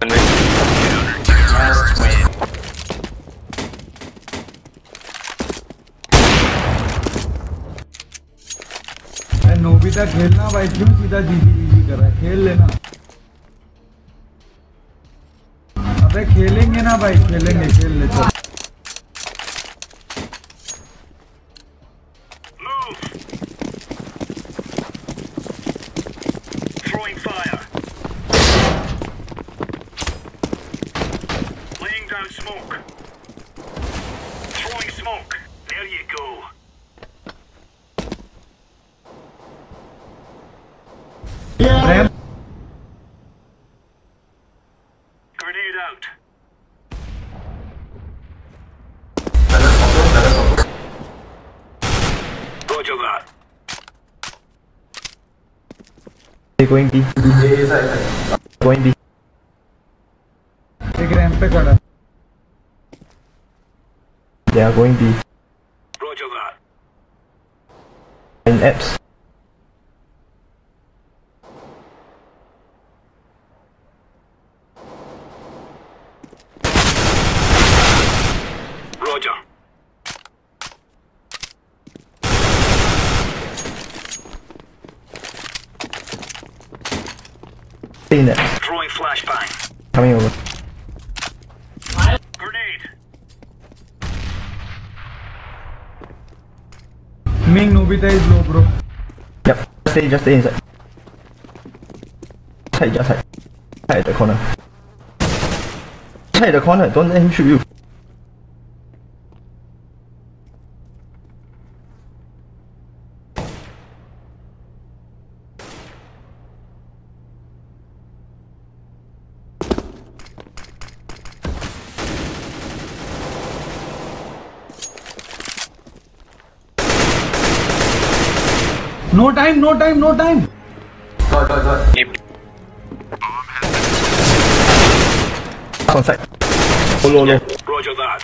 Just win. Nobita खेलना भाई क्यों सीधा जीजी कर रहा है, खेल लेना। अबे खेलेंगे ना भाई, खेलेंगे, खेल लेते। Going B. Going B. Big ramp pe khada. They are going B. Roger that. In apps. Roger. Next. Drawing flashbang. Coming over. Grenade. Ming Nobita is low, bro. Yep. Just stay inside. Just hide. Hide the corner. Hide the corner. Don't let him shoot you. No time. Got. Yep. Bomb has been set. Follow. Roger that.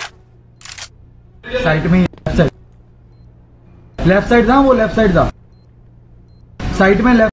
Side में left side. Left side था वो left side था. Side में left.